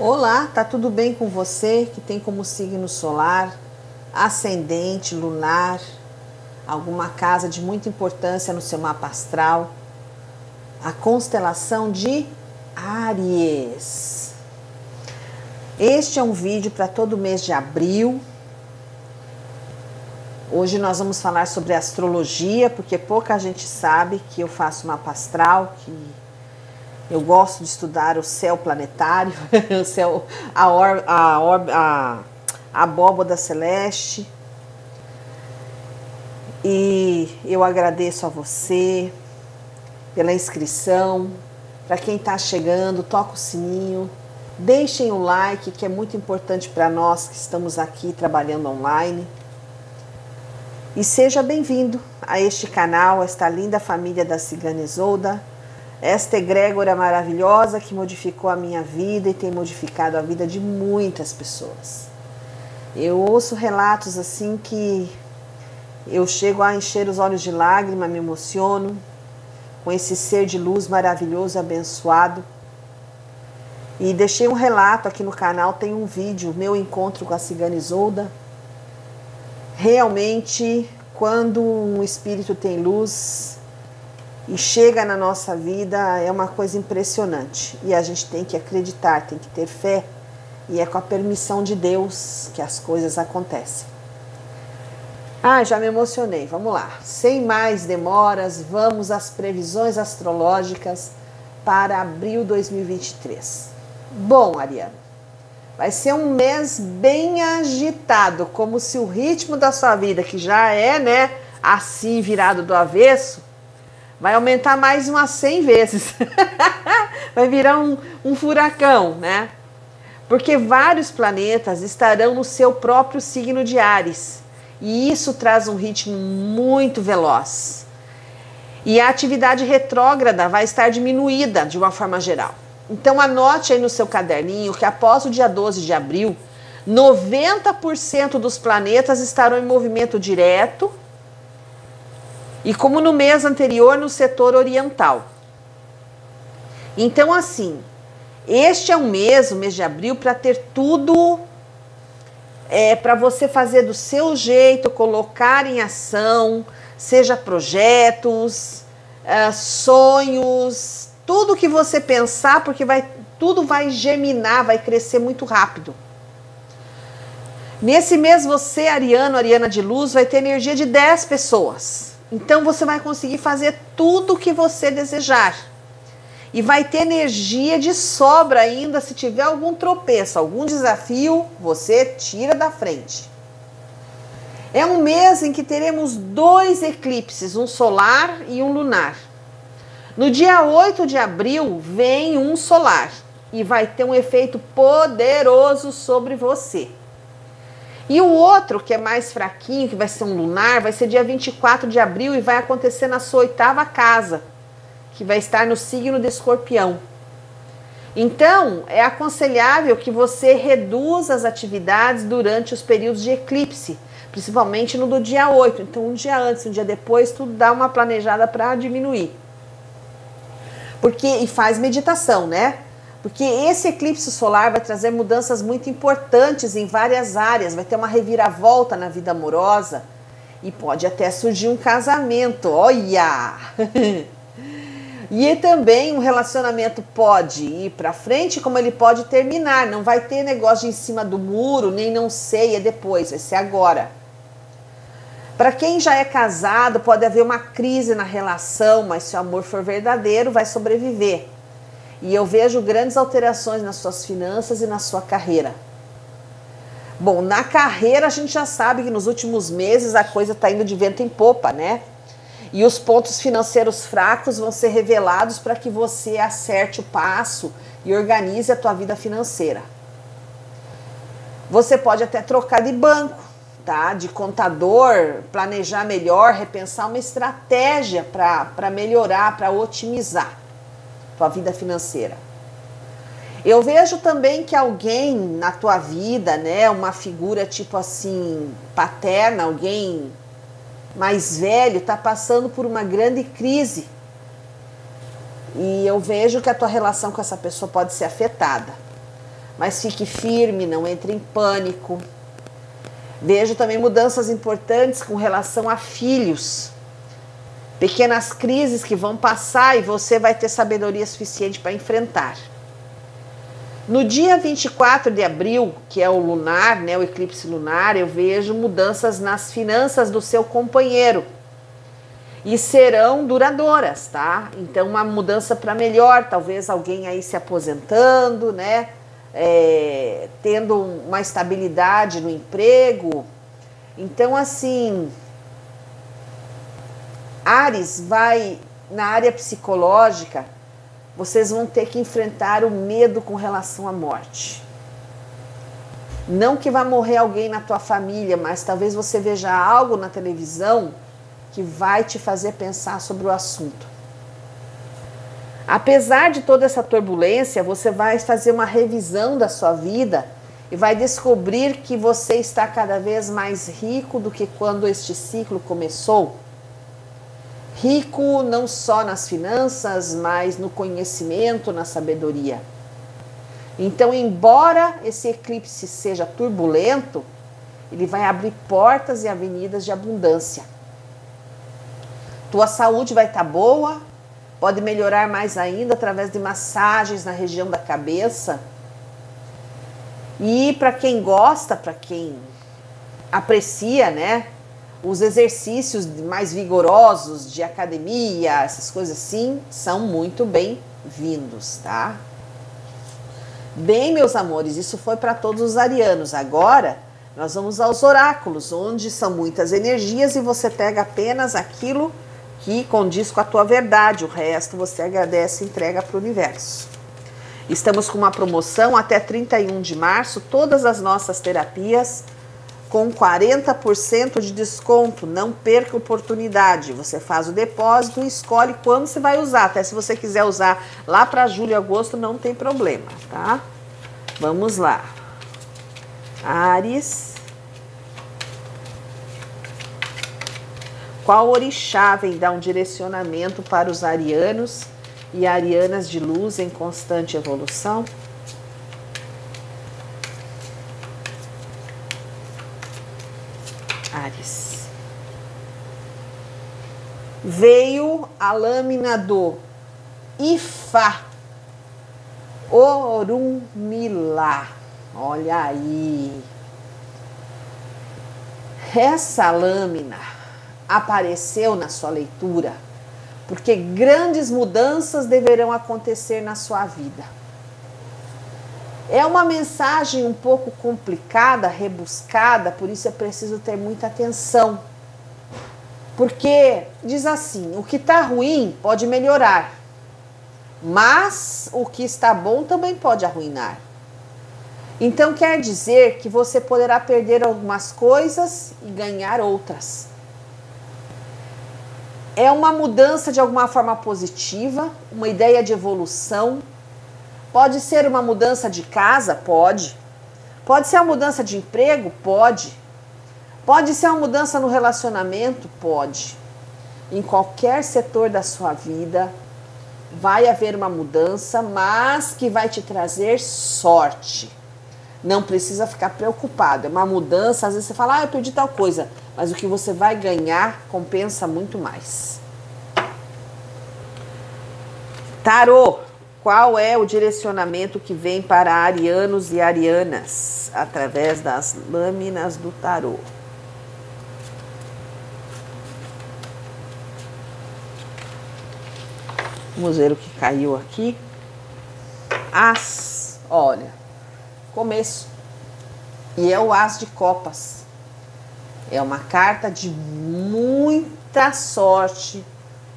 Olá, tá tudo bem com você que tem como signo solar, ascendente, lunar, alguma casa de muita importância no seu mapa astral? A constelação de Áries. Este é um vídeo para todo mês de abril. Hoje nós vamos falar sobre astrologia, porque pouca gente sabe que eu faço mapa astral, que eu gosto de estudar o céu planetário, o céu, a abóboda celeste. E eu agradeço a você pela inscrição. Para quem está chegando, toca o sininho, deixem o like, que é muito importante para nós que estamos aqui trabalhando online. E seja bem-vindo a este canal, a esta linda família da Cigana Isolda, esta egrégora maravilhosa que modificou a minha vida e tem modificado a vida de muitas pessoas. Eu ouço relatos assim que eu chego a encher os olhos de lágrima, me emociono com esse ser de luz maravilhoso, abençoado. E deixei um relato aqui no canal, tem um vídeo, meu encontro com a Cigana Isolda. Realmente, quando um espírito tem luz e chega na nossa vida, é uma coisa impressionante. E a gente tem que acreditar, tem que ter fé. E é com a permissão de Deus que as coisas acontecem. Ah, já me emocionei, vamos lá. Sem mais demoras, vamos às previsões astrológicas para abril 2023. Bom, Ariana, vai ser um mês bem agitado, como se o ritmo da sua vida, que já é, né, assim virado do avesso, vai aumentar mais umas 100 vezes. Vai virar um furacão, né? Porque vários planetas estarão no seu próprio signo de Áries. E isso traz um ritmo muito veloz. E a atividade retrógrada vai estar diminuída de uma forma geral. Então anote aí no seu caderninho que após o dia 12 de abril, 90% dos planetas estarão em movimento direto. E como no mês anterior, no setor oriental. Então assim, este é o mês de abril, para ter tudo... para você fazer do seu jeito, colocar em ação, seja projetos, sonhos, tudo que você pensar, porque tudo vai germinar, vai crescer muito rápido. Nesse mês você, Ariano, Ariana de Luz, vai ter energia de 10 pessoas. Então você vai conseguir fazer tudo o que você desejar. E vai ter energia de sobra ainda. Se tiver algum tropeço, algum desafio, você tira da frente. É um mês em que teremos 2 eclipses, um solar e um lunar. No dia 8 de abril vem um solar e vai ter um efeito poderoso sobre você. E o outro, que é mais fraquinho, que vai ser um lunar, vai ser dia 24 de abril e vai acontecer na sua 8ª casa, que vai estar no signo de Escorpião. Então, é aconselhável que você reduza as atividades durante os períodos de eclipse, principalmente no do dia 8. Então, um dia antes, um dia depois, tudo dá uma planejada para diminuir. E faz meditação, né? Porque esse eclipse solar vai trazer mudanças muito importantes em várias áreas, vai ter uma reviravolta na vida amorosa e pode até surgir um casamento. Olha! E também um relacionamento pode ir para frente, como ele pode terminar. Não vai ter negócio de em cima do muro, nem não sei, é depois, vai ser agora. Para quem já é casado, pode haver uma crise na relação, mas se o amor for verdadeiro, vai sobreviver. E eu vejo grandes alterações nas suas finanças e na sua carreira. Bom, na carreira a gente já sabe que nos últimos meses a coisa está indo de vento em popa, né? E os pontos financeiros fracos vão ser revelados para que você acerte o passo e organize a tua vida financeira. Você pode até trocar de banco, tá? De contador, planejar melhor, repensar uma estratégia para melhorar, para otimizar tua vida financeira. Eu vejo também que alguém na tua vida, né? Uma figura tipo assim, paterna, alguém... mais velho, está passando por uma grande crise. E eu vejo que a tua relação com essa pessoa pode ser afetada. mas fique firme, não entre em pânico. Vejo também mudanças importantes com relação a filhos. Pequenas crises que vão passar e você vai ter sabedoria suficiente para enfrentar. No dia 24 de abril, que é o lunar, né, o eclipse lunar, eu vejo mudanças nas finanças do seu companheiro. E serão duradouras, tá? Então, uma mudança para melhor, talvez alguém aí se aposentando, né? Tendo uma estabilidade no emprego. Então, assim, Áries vai, na área psicológica, vocês vão ter que enfrentar o medo com relação à morte. Não que vá morrer alguém na tua família, mas talvez você veja algo na televisão que vai te fazer pensar sobre o assunto. Apesar de toda essa turbulência, você vai fazer uma revisão da sua vida e vai descobrir que você está cada vez mais rico do que quando este ciclo começou. Rico não só nas finanças, mas no conhecimento, na sabedoria. Então, embora esse eclipse seja turbulento, ele vai abrir portas e avenidas de abundância. Tua saúde vai estar boa, pode melhorar mais ainda através de massagens na região da cabeça. E para quem gosta, para quem aprecia, né? Os exercícios mais vigorosos de academia, essas coisas assim, são muito bem-vindos, tá? Bem, meus amores, isso foi para todos os arianos. Agora, nós vamos aos oráculos, onde são muitas energias e você pega apenas aquilo que condiz com a tua verdade. O resto você agradece e entrega para o universo. Estamos com uma promoção até 31 de março, todas as nossas terapias com 40% de desconto, não perca a oportunidade. Você faz o depósito e escolhe quando você vai usar. Até se você quiser usar lá para julho, agosto, não tem problema, tá? Vamos lá. Áries. Qual orixá vem dar um direcionamento para os arianos e arianas de luz em constante evolução? Áries. Veio a lâmina do Ifá, Orunmilá. Olha aí. Essa lâmina apareceu na sua leitura porque grandes mudanças deverão acontecer na sua vida. É uma mensagem um pouco complicada, rebuscada, por isso é preciso ter muita atenção. Porque diz assim, o que está ruim pode melhorar, mas o que está bom também pode arruinar. Então quer dizer que você poderá perder algumas coisas e ganhar outras. É uma mudança de alguma forma positiva, uma ideia de evolução. Pode ser uma mudança de casa? Pode. Pode ser uma mudança de emprego? Pode. Pode ser uma mudança no relacionamento? Pode. Em qualquer setor da sua vida vai haver uma mudança, mas que vai te trazer sorte. Não precisa ficar preocupado. É uma mudança, às vezes você fala, ah, eu perdi tal coisa. Mas o que você vai ganhar compensa muito mais. Tarô. Qual é o direcionamento que vem para arianos e arianas através das lâminas do tarô? Vamos ver o que caiu aqui. As, olha, começo. E é o As de Copas. É uma carta de muita sorte,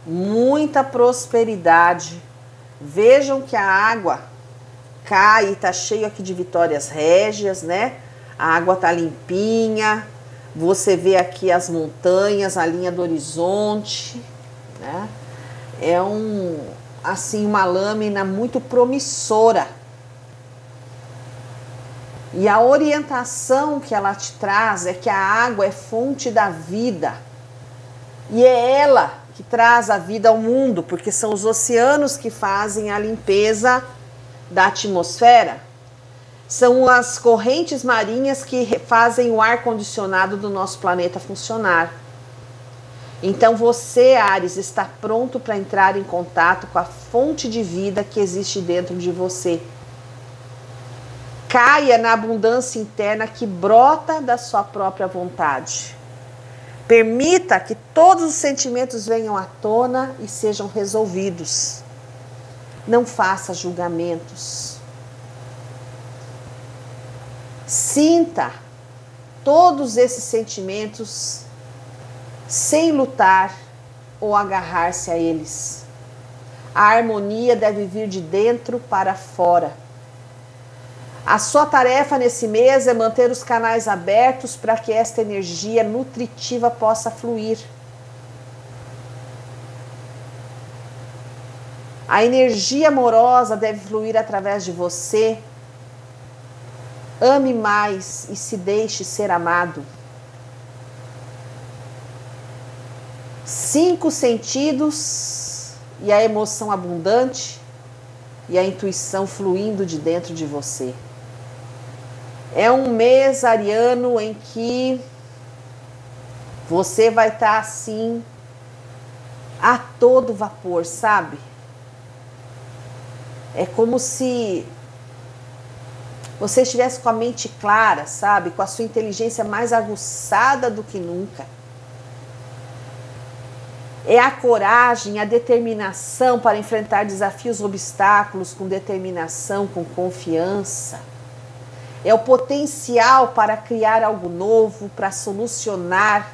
muita prosperidade. Vejam que a água cai, está cheio aqui de vitórias régias, né? A água está limpinha, você vê aqui as montanhas, a linha do horizonte, né? É assim, uma lâmina muito promissora. E a orientação que ela te traz é que a água é fonte da vida. E é ela que traz a vida ao mundo, porque são os oceanos que fazem a limpeza da atmosfera. São as correntes marinhas que fazem o ar-condicionado do nosso planeta funcionar. Então você, Áries, está pronto para entrar em contato com a fonte de vida que existe dentro de você. Caia na abundância interna que brota da sua própria vontade. Permita que todos os sentimentos venham à tona e sejam resolvidos. Não faça julgamentos. Sinta todos esses sentimentos sem lutar ou agarrar-se a eles. A harmonia deve vir de dentro para fora. A sua tarefa nesse mês é manter os canais abertos para que esta energia nutritiva possa fluir. A energia amorosa deve fluir através de você. Ame mais e se deixe ser amado. 5 sentidos e a emoção abundante e a intuição fluindo de dentro de você. É um mês ariano em que você vai estar assim a todo vapor, sabe? É como se você estivesse com a mente clara, sabe? Com a sua inteligência mais aguçada do que nunca. É a coragem, a determinação para enfrentar desafios, obstáculos com determinação, com confiança. É o potencial para criar algo novo, para solucionar,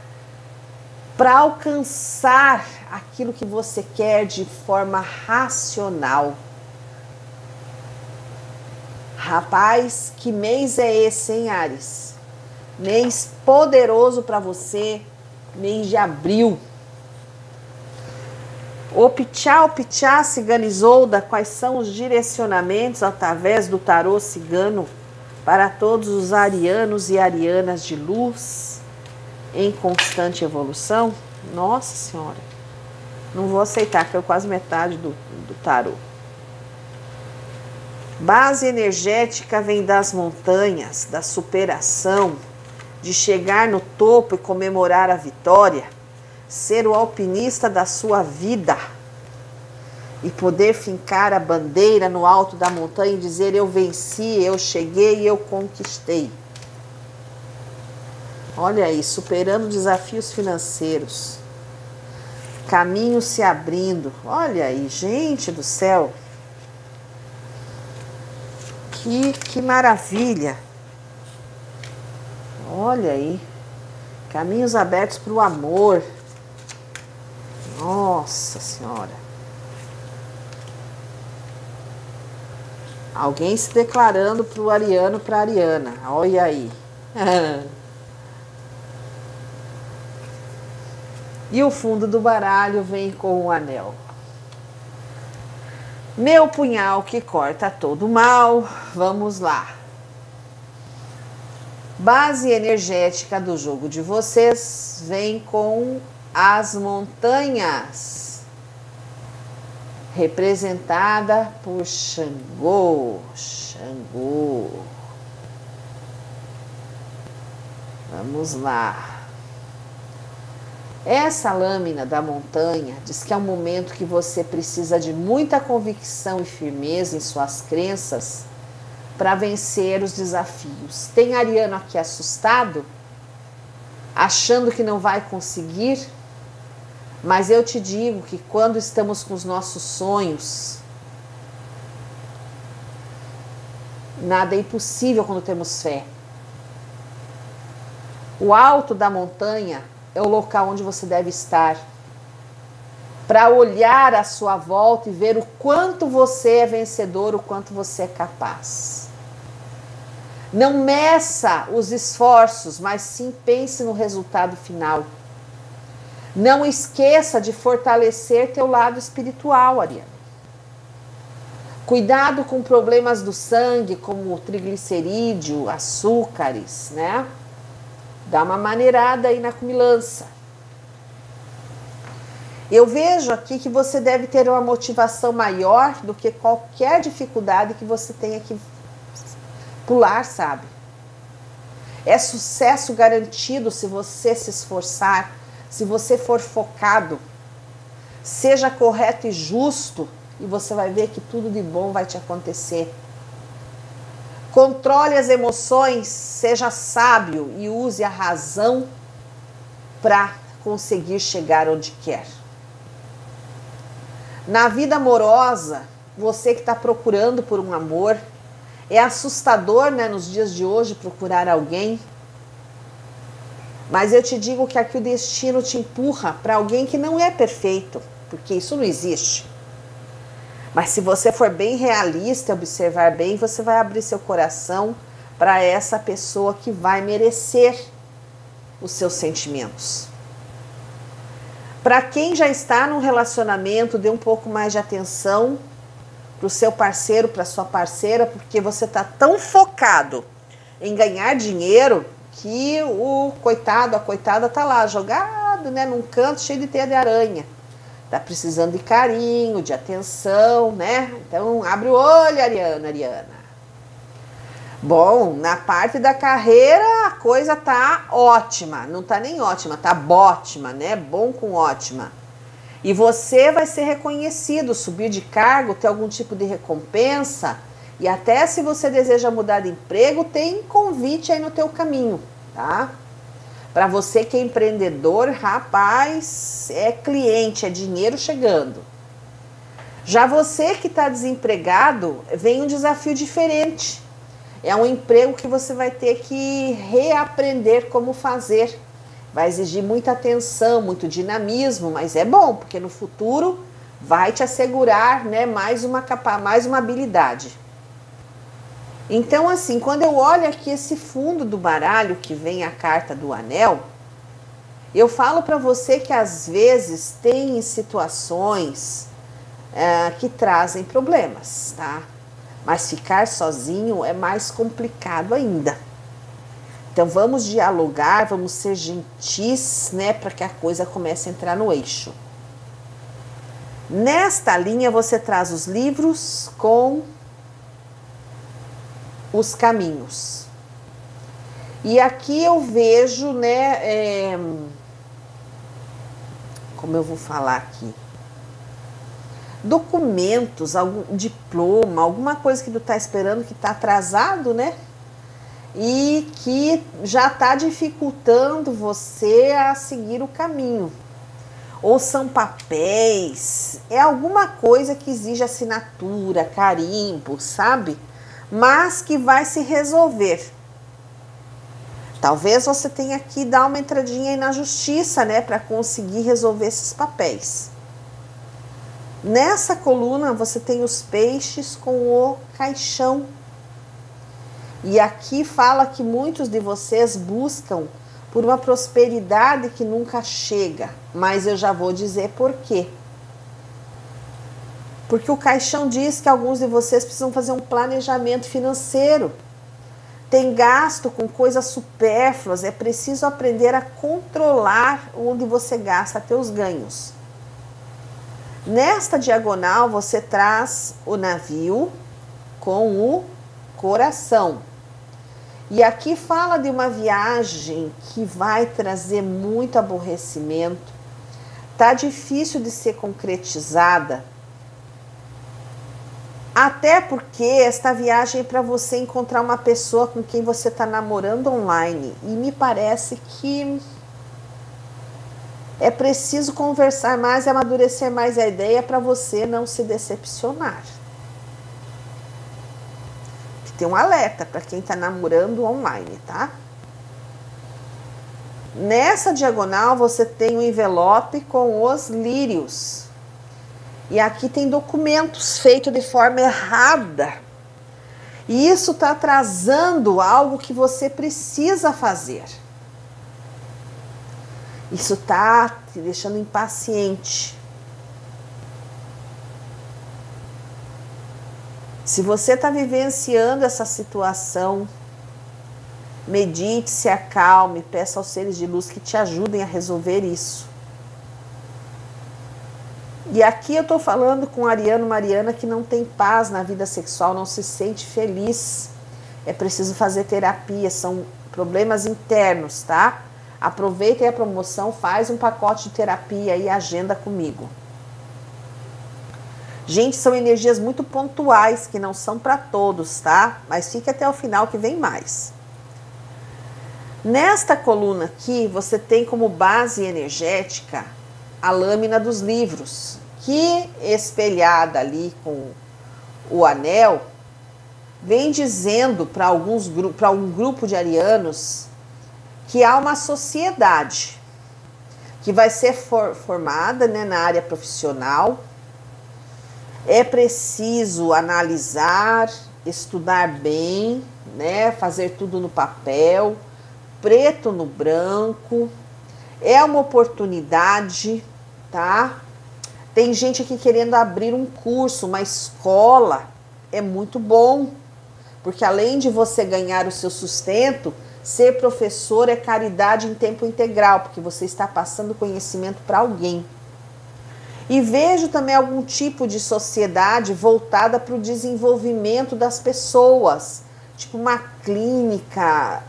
para alcançar aquilo que você quer de forma racional. Rapaz, que mês é esse, hein, Áries? Mês poderoso para você, mês de abril. Optchá, Cigana Isolda, quais são os direcionamentos através do tarô cigano para todos os arianos e arianas de luz em constante evolução? Nossa Senhora, não vou aceitar, que eu quase metade do tarô. Base energética vem das montanhas, da superação, de chegar no topo e comemorar a vitória. Ser o alpinista da sua vida e poder fincar a bandeira no alto da montanha e dizer: eu venci, eu cheguei, eu conquistei. Olha aí, superando desafios financeiros, caminhos se abrindo. Olha aí, gente do céu, que maravilha. Olha aí, caminhos abertos para o amor. Nossa Senhora. Alguém se declarando pro ariano, pra ariana. Olha aí. E o fundo do baralho vem com um anel. Meu punhal que corta todo mal. Vamos lá. Base energética do jogo de vocês vem com as montanhas, representada por Xangô. Vamos lá. Essa lâmina da montanha diz que é um momento que você precisa de muita convicção e firmeza em suas crenças para vencer os desafios. Tem ariano aqui assustado, achando que não vai conseguir? Mas eu te digo que quando estamos com os nossos sonhos, nada é impossível quando temos fé. O alto da montanha é o local onde você deve estar, para olhar à sua volta e ver o quanto você é vencedor, o quanto você é capaz. Não meça os esforços, mas sim pense no resultado final. Não esqueça de fortalecer teu lado espiritual, Ariana. Cuidado com problemas do sangue, como triglicerídeo, açúcares, né? Dá uma maneirada aí na cumilança. Eu vejo aqui que você deve ter uma motivação maior do que qualquer dificuldade que você tenha que pular, sabe? É sucesso garantido se você se esforçar, se você for focado. Seja correto e justo e você vai ver que tudo de bom vai te acontecer. Controle as emoções, seja sábio e use a razão para conseguir chegar onde quer. Na vida amorosa, você que está procurando por um amor, é assustador, né, nos dias de hoje procurar alguém. Mas eu te digo que aqui o destino te empurra para alguém que não é perfeito, porque isso não existe. Mas se você for bem realista, observar bem, você vai abrir seu coração para essa pessoa que vai merecer os seus sentimentos. Para quem já está num relacionamento, dê um pouco mais de atenção para o seu parceiro, para sua parceira, porque você está tão focado em ganhar dinheiro que o coitado, a coitada tá lá jogado, né, num canto cheio de teia de aranha. Tá precisando de carinho, de atenção, né? Então abre o olho, Ariana, Ariana. Bom, na parte da carreira a coisa tá ótima, não tá nem ótima, tá bótima, né? Bom com ótima. E você vai ser reconhecido, subir de cargo, ter algum tipo de recompensa. E até se você deseja mudar de emprego, tem convite aí no teu caminho, tá? Para você que é empreendedor, rapaz, é cliente, é dinheiro chegando. Já você que está desempregado, vem um desafio diferente. É um emprego que você vai ter que reaprender como fazer. Vai exigir muita atenção, muito dinamismo, mas é bom, porque no futuro vai te assegurar, né, mais uma habilidade. Então, assim, quando eu olho aqui esse fundo do baralho que vem a carta do anel, eu falo para você que às vezes tem situações que trazem problemas, tá? Mas ficar sozinho é mais complicado ainda. Então vamos dialogar, vamos ser gentis, né? Para que a coisa comece a entrar no eixo. Nesta linha você traz os livros com os caminhos. E aqui eu vejo, né, como eu vou falar aqui, documentos, algum diploma, alguma coisa que tu tá esperando que tá atrasado, né, e que já tá dificultando você a seguir o caminho. Ou são papéis, é alguma coisa que exige assinatura, carimbo, sabe? Mas que vai se resolver. Talvez você tenha que dar uma entradinha aí na justiça, né, para conseguir resolver esses papéis. Nessa coluna você tem os peixes com o caixão. E aqui fala que muitos de vocês buscam por uma prosperidade que nunca chega, mas eu já vou dizer por quê. Porque o caixão diz que alguns de vocês precisam fazer um planejamento financeiro. Tem gasto com coisas supérfluas, é preciso aprender a controlar onde você gasta teus ganhos. Nesta diagonal você traz o navio com o coração. E aqui fala de uma viagem que vai trazer muito aborrecimento. Tá difícil de ser concretizada. Até porque esta viagem é para você encontrar uma pessoa com quem você está namorando online. E me parece que é preciso conversar mais e amadurecer mais a ideia para você não se decepcionar. Tem um alerta para quem está namorando online, tá? Nessa diagonal você tem um envelope com os lírios. E aqui tem documentos feitos de forma errada. E isso está atrasando algo que você precisa fazer. Isso está te deixando impaciente. Se você está vivenciando essa situação, medite, se acalme, peça aos seres de luz que te ajudem a resolver isso. E aqui eu tô falando com Ariano, Mariana, que não tem paz na vida sexual, não se sente feliz. é preciso fazer terapia, são problemas internos, tá? Aproveitem a promoção, faz um pacote de terapia e agenda comigo. Gente, são energias muito pontuais, que não são para todos, tá? Mas fique até o final que vem mais. Nesta coluna aqui, você tem como base energética a lâmina dos livros, que espelhada ali com o anel, vem dizendo para um grupo de arianos que há uma sociedade que vai ser formada, né, na área profissional. É preciso analisar, estudar bem, né, fazer tudo no papel, preto no branco. É uma oportunidade, tá? Tem gente aqui querendo abrir um curso, uma escola. É muito bom, porque além de você ganhar o seu sustento, ser professor é caridade em tempo integral, porque você está passando conhecimento para alguém. E vejo também algum tipo de sociedade voltada para o desenvolvimento das pessoas, tipo uma clínica.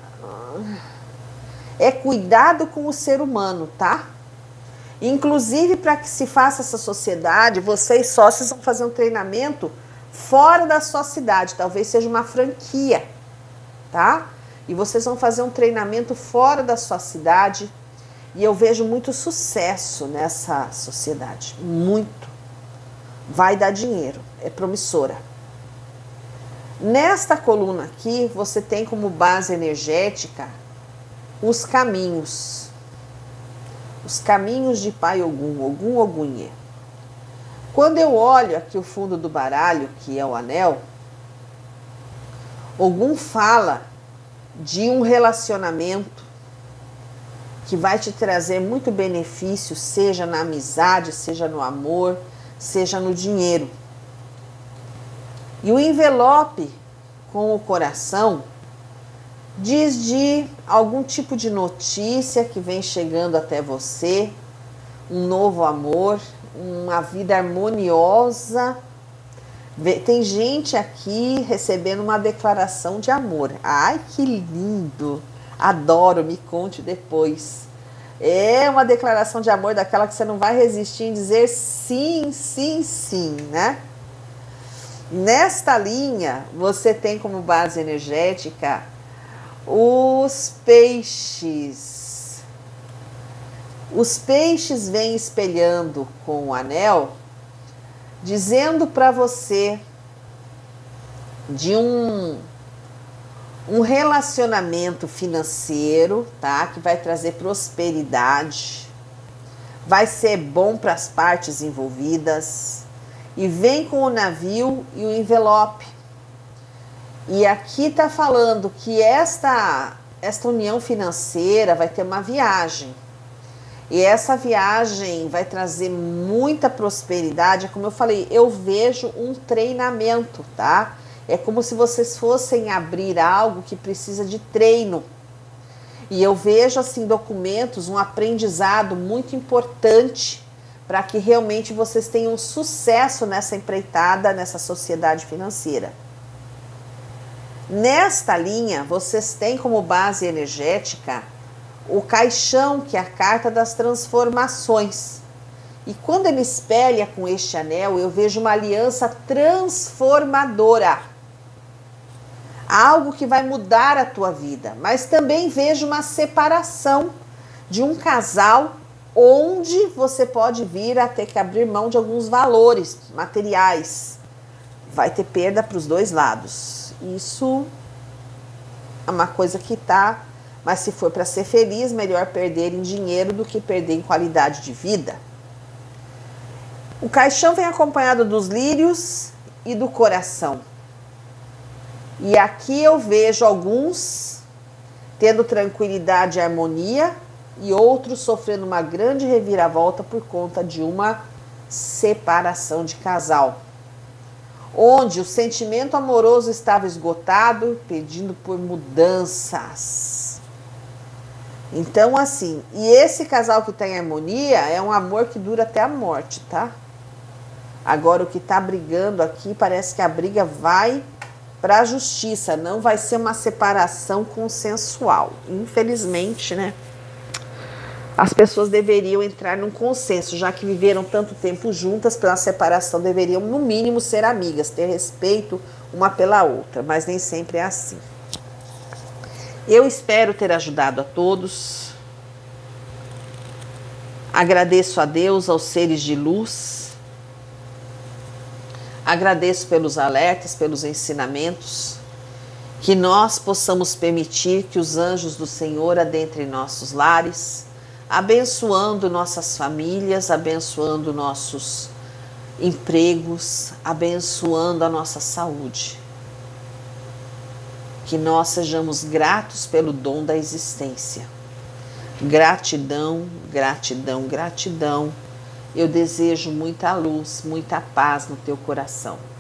É cuidado com o ser humano, tá? Inclusive, para que se faça essa sociedade, vocês sócios vão fazer um treinamento fora da sua cidade, talvez seja uma franquia, tá? E vocês vão fazer um treinamento fora da sua cidade e eu vejo muito sucesso nessa sociedade, muito. Vai dar dinheiro, é promissora. Nesta coluna aqui, você tem como base energética os caminhos. Os caminhos de Pai Ogum, Ogum Ogunhe. Quando eu olho aqui o fundo do baralho, que é o anel, Ogum fala de um relacionamento que vai te trazer muito benefício, seja na amizade, seja no amor, seja no dinheiro. E o envelope com o coração diz de algum tipo de notícia que vem chegando até você, um novo amor, uma vida harmoniosa. Tem gente aqui recebendo uma declaração de amor. Ai, que lindo! Adoro, me conte depois. É uma declaração de amor daquela que você não vai resistir em dizer sim, sim, sim, né? Nesta linha, você tem como base energética os peixes. Os peixes vêm espelhando com o anel, dizendo para você de um relacionamento financeiro, tá? Que vai trazer prosperidade, vai ser bom para as partes envolvidas e vem com o navio e o envelope. E aqui tá falando que esta união financeira vai ter uma viagem. E essa viagem vai trazer muita prosperidade. Como eu falei, eu vejo um treinamento, tá? É como se vocês fossem abrir algo que precisa de treino. E eu vejo, assim, documentos, um aprendizado muito importante para que realmente vocês tenham sucesso nessa empreitada, nessa sociedade financeira. Nesta linha, vocês têm como base energética o caixão, que é a carta das transformações. E quando ele espelha com este anel, eu vejo uma aliança transformadora. Algo que vai mudar a tua vida. Mas também vejo uma separação de um casal, onde você pode vir a ter que abrir mão de alguns valores materiais. Vai ter perda para os dois lados. Isso é uma coisa que tá... Mas se for para ser feliz, melhor perder em dinheiro do que perder em qualidade de vida. O caixão vem acompanhado dos lírios e do coração. E aqui eu vejo alguns tendo tranquilidade e harmonia e outros sofrendo uma grande reviravolta por conta de uma separação de casal. Onde o sentimento amoroso estava esgotado, pedindo por mudanças. Então, assim, e esse casal que tá em harmonia é um amor que dura até a morte, tá? Agora, o que tá brigando aqui, parece que a briga vai para a justiça. Não vai ser uma separação consensual. Infelizmente, né? As pessoas deveriam entrar num consenso, já que viveram tanto tempo juntas, pela separação deveriam, no mínimo, ser amigas, ter respeito uma pela outra, mas nem sempre é assim. Eu espero ter ajudado a todos. Agradeço a Deus, aos seres de luz. Agradeço pelos alertas, pelos ensinamentos. Que nós possamos permitir que os anjos do Senhor adentrem nossos lares, abençoando nossas famílias, abençoando nossos empregos, abençoando a nossa saúde. Que nós sejamos gratos pelo dom da existência. Gratidão, gratidão, gratidão. Eu desejo muita luz, muita paz no teu coração.